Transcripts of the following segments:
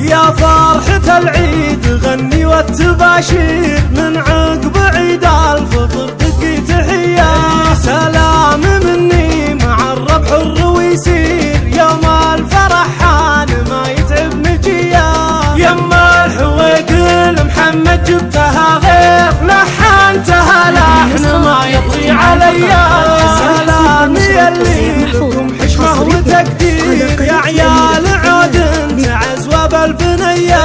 يا فرحة العيد غني والتباشير، من عقب عيد الفطر تقي تحية، سلام مني مع الربح الرويسير، يوم الفرح حال ما يتعب نجية، يما الحويق لمحمد جبتها غير، لحنتها لحن ما يطغي عليا، سلامي يلي لكم حشمة وتقدير، يا عيال عدن تعزوا البنية،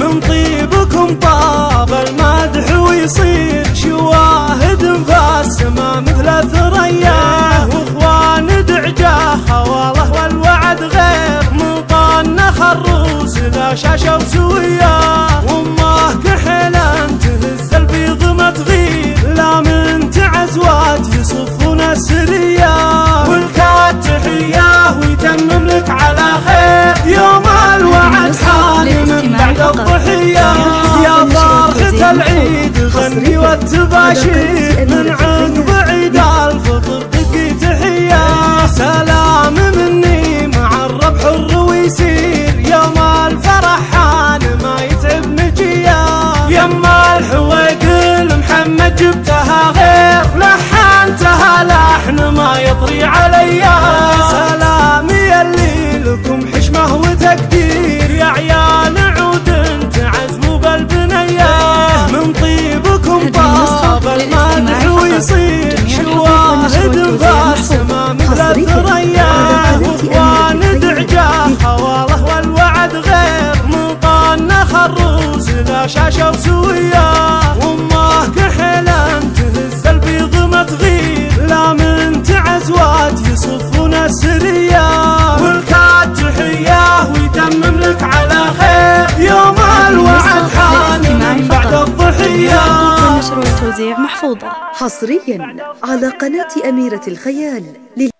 من طيبكم طاب المدح ويصير، شواهد مفسمة مثل ثريا، واخوان دعجاها والله والوعد غير، من طن خروس لا شاشة وسوية، وامه كحلا تهز البيض ما تغير، لا من تعزوات يصفون السرية، والكاد تحية ويتمم لك على خير، يوم الوعد من بعد الضحية، يا فرحة العيد غني والتباشير، من عقب عيد الفطر تقي تحية، سلام مني مع الربح الرويسير، يوم الفرح حان ما يتعب نجية، يما الحويق لمحمد جبتها غير، لحنتها لحن ما يطري عليا، سلامي يلي لكم حشمة وتقدير، يا عيال عودن تعزموا بالبنية، من طيبكم طاب المدح ويصير، شواهد مبسمة مثل الثريا، واخوان دعجاها والله والوعد غير، من طن خروس لا شاشة وسوية، وامه كحلا تهز البيض ما تغير، لا من تعزوات يصفون السرية، والكاد تحية ويتمم لك على خير، يوم الوعد حان من بعد الضحية. نشر وتوزيع محفوظة حصريا على قناة أميرة الخيال.